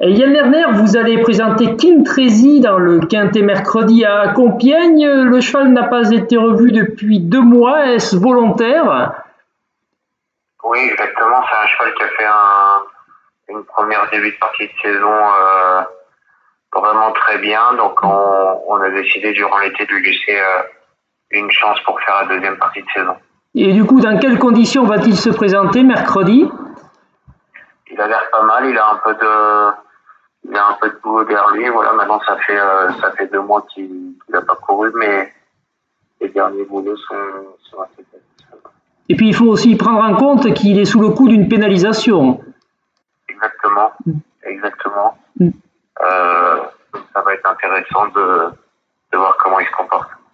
Et Yann Lerner, vous allez présenter Kim Trésy dans le Quinté mercredi à Compiègne. Le cheval n'a pas été revu depuis 2 mois. Est-ce volontaire? Oui, exactement. C'est un cheval qui a fait une première début de partie de saison vraiment très bien. Donc, on a décidé durant l'été de lui laisser une chance pour faire la deuxième partie de saison. Et du coup, dans quelles conditions va-t-il se présenter mercredi? Il a l'air pas mal, il a un peu de boulot derrière lui. Voilà, maintenant ça fait 2 mois qu'il n'a pas couru, mais les derniers boulots sont assez satisfaisants. Et puis il faut aussi prendre en compte qu'il est sous le coup d'une pénalisation. Exactement, exactement. Ça va être intéressant de voir comment il se comporte.